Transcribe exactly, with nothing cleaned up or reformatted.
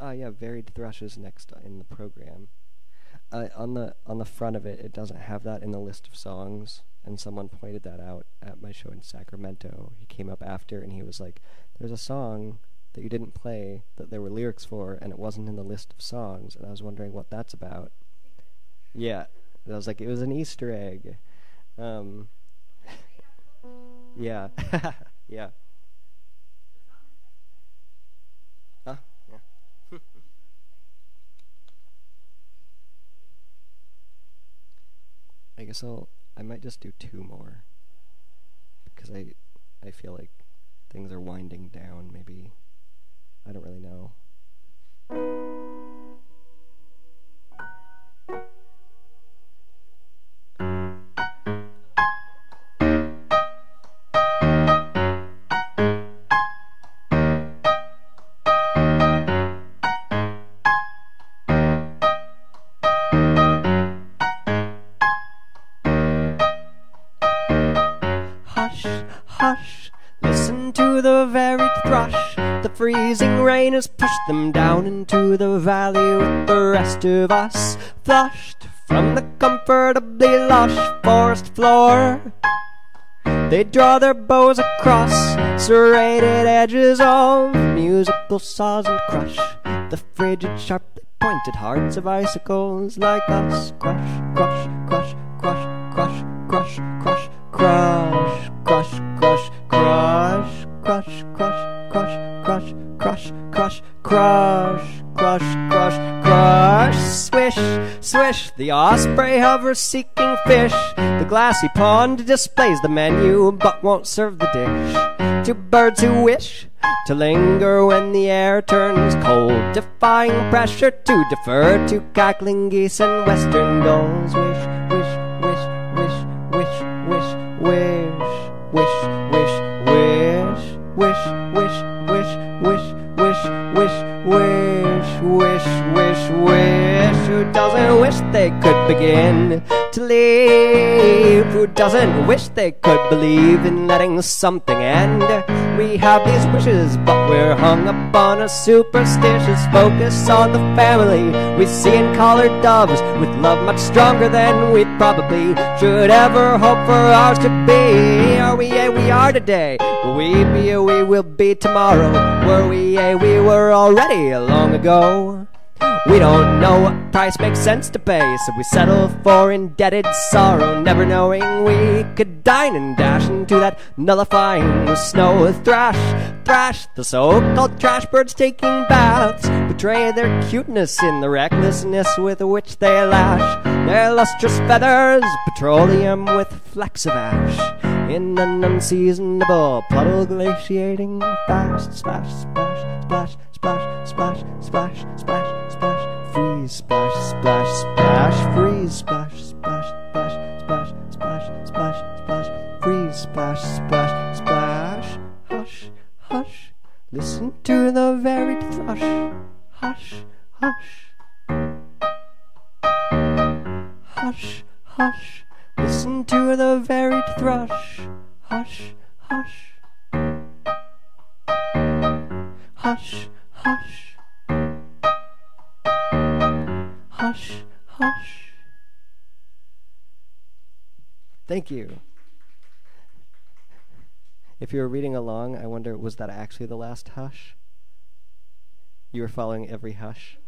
Oh yeah, Varied Thrush is next in the program. Uh, on the on the front of it, it doesn't have that in the list of songs, and someone pointed that out at my show in Sacramento. He came up after and he was like, "There's a song that you didn't play that there were lyrics for, and it wasn't in the list of songs." And I was wondering what that's about. Yeah, and I was like, it was an Easter egg. Um, yeah, yeah. Huh? Yeah. I guess I'll. I might just do two more, because I, I feel like things are winding down. Maybe I don't really know. Hush, listen to the varied thrush. The freezing rain has pushed them down into the valley with the rest of us, flushed from the comfortably lush forest floor. They draw their bows across serrated edges of musical saws and crush the frigid, sharply pointed hearts of icicles like us. Crush, crush, crush, crush, crush, crush, crush, crush, crush, crush, crush, crush, crush, crush, crush, crush, crush, crush, crush, crush, crush. Swish, swish, the osprey hovers seeking fish. The glassy pond displays the menu but won't serve the dish. To birds who wish to linger when the air turns cold, defying pressure to defer to cackling geese and western gulls. Wish, wish, wish, wish, wish, wish, wish, wish, wish, wish, wish, wish, wish, wish, wish, wish, wish, wish, wish, wish. Who doesn't wish they could begin to leave? Who doesn't wish they could believe in letting something end? We have these wishes, but we're hung up on a superstitious focus on the family we see in collared doves, with love much stronger than we probably should ever hope for ours to be. Are we a we are today? Will we be a we will be tomorrow? Were we a we were already long ago? We don't know what price makes sense to pay, so we settle for indebted sorrow, never knowing we could dine and dash into that nullifying snow. Thrash, thrash, the so-called trash birds taking baths betray their cuteness in the recklessness with which they lash their lustrous feathers, petroleum with flecks of ash, in an unseasonable puddle glaciating fast. Splash, splash, splash, splash, splash, splash, splash, splash, freeze, splash, splash, splash, freeze, splash, splash, splash, splash, splash, splash, splash, freeze, splash, splash, splash. Hush, hush, listen to the varied thrush. Hush, hush. Hush, hush, listen to the varied thrush. Hush, hush. Hush, hush. Hush, hush. Thank you. If you were reading along, I wonder, was that actually the last hush? You were following every hush?